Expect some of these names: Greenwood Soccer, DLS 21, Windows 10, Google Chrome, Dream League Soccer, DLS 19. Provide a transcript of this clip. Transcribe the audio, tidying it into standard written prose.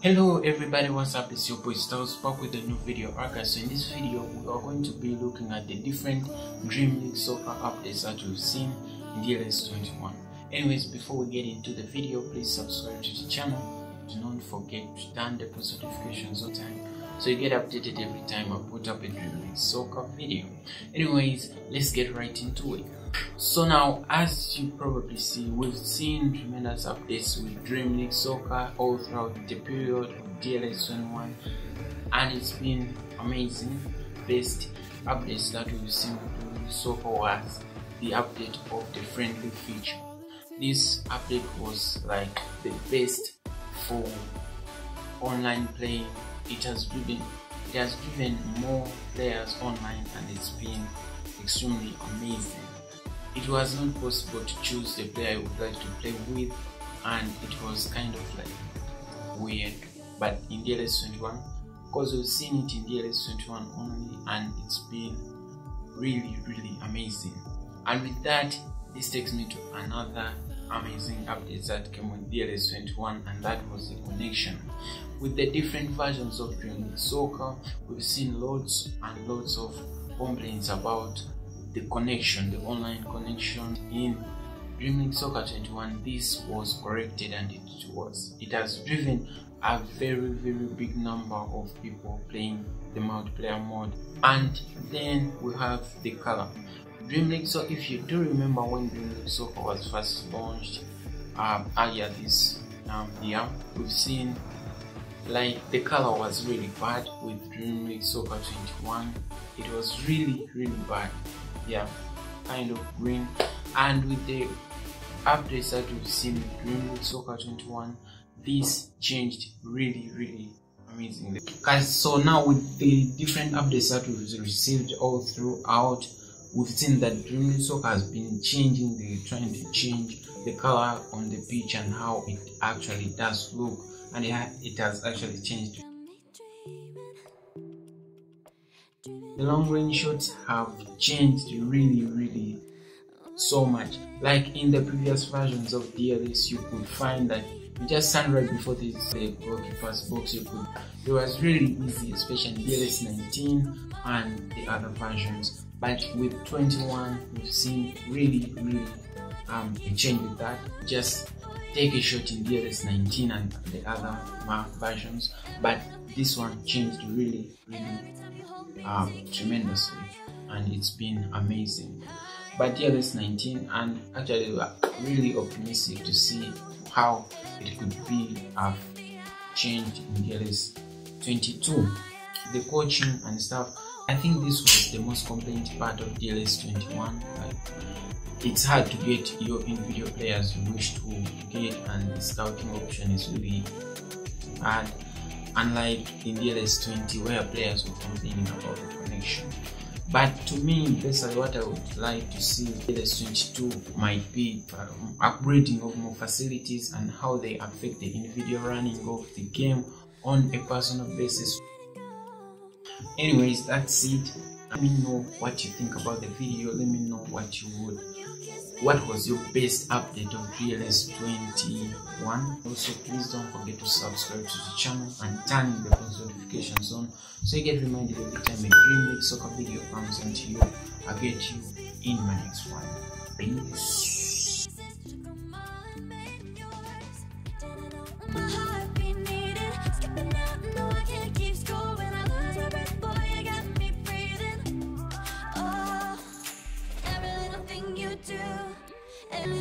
Hello everybody, what's up? It's your boy Styles back with a new video. Okay, so in this video we are going to be looking at the different Dream League Soccer updates that we've seen in DLS 21. Anyways, before we get into the video, please subscribe to the channel. Do not forget to turn the post notifications on time so you get updated every time I put up a Dream League Soccer video. Anyways, let's get right into it. So now, as you probably see, we've seen tremendous updates with Dream League Soccer all throughout the period of DLS 21, and it's been amazing. Best updates that we've seen with Dream League Soccer was the update of the friendly feature. This update was like the best for online play. It has driven more players online, and it's been extremely amazing. It was not possible to choose the player I would like to play with, and it was kind of like weird. But in DLS 21, because we've seen it in DLS 21 only, and it's been really amazing. And with that, this takes me to another amazing update that came with DLS 21, and that was the connection. With the different versions of Dream League Soccer, we've seen lots and lots of complaints about the connection, the online connection. In Dream League Soccer 21, this was corrected, and it has driven a very big number of people playing the multiplayer mode. And then we have the color Dream League. So if you do remember, when Dream League Soccer was first launched earlier this year, we've seen like the color was really bad with Dream League Soccer 21. It was really bad, yeah, kind of green. And with the updates that we've seen with Greenwood Soccer 21, this changed really amazingly. Guys, so now with the different updates that we've received all throughout, we've seen that Dream League Soccer has been changing. They're trying to change the color on the pitch and how it actually does look, and it has actually changed. The long range shots have changed really so much. Like in the previous versions of DLS, you could find that you just stand right before the goalkeeper's box. It was really easy, especially in DLS 19 and the other versions. But with 21, we've seen really a change with that. Just take a shot in DLS 19 and the other versions, but this one changed really tremendously, and it's been amazing. But DLS 19, and actually we are really optimistic to see how it could be changed in DLS 22. The coaching and stuff, I think this was the most complained part of DLS 21. Like, it's hard to get your in-video players you wish to get, and the scouting option is really hard. Unlike in DLS 20, where players were complaining about the connection. But to me, basically what I would like to see DLS 22 might be upgrading of more facilities and how they affect the individual running of the game on a personal basis. Anyways, that's it. Let me know what you think about the video. Let me know what was your best update of DLS 21. Also, please don't forget to subscribe to the channel and turn the post notifications on so you get reminded every time a Dream League Soccer video comes onto you. I'll get you in my next one. Peace.